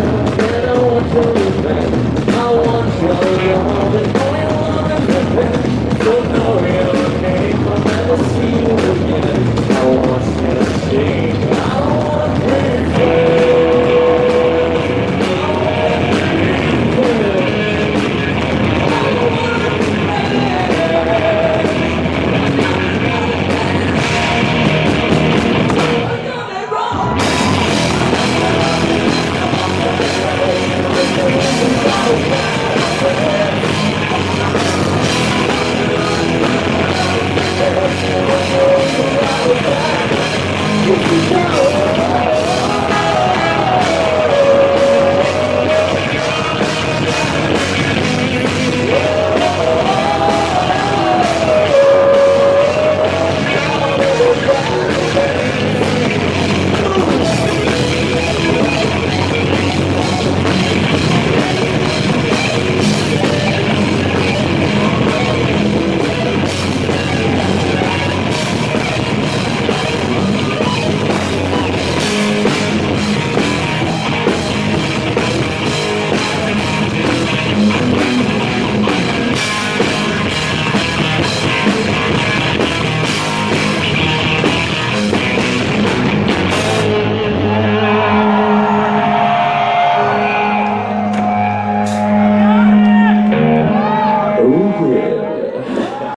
We're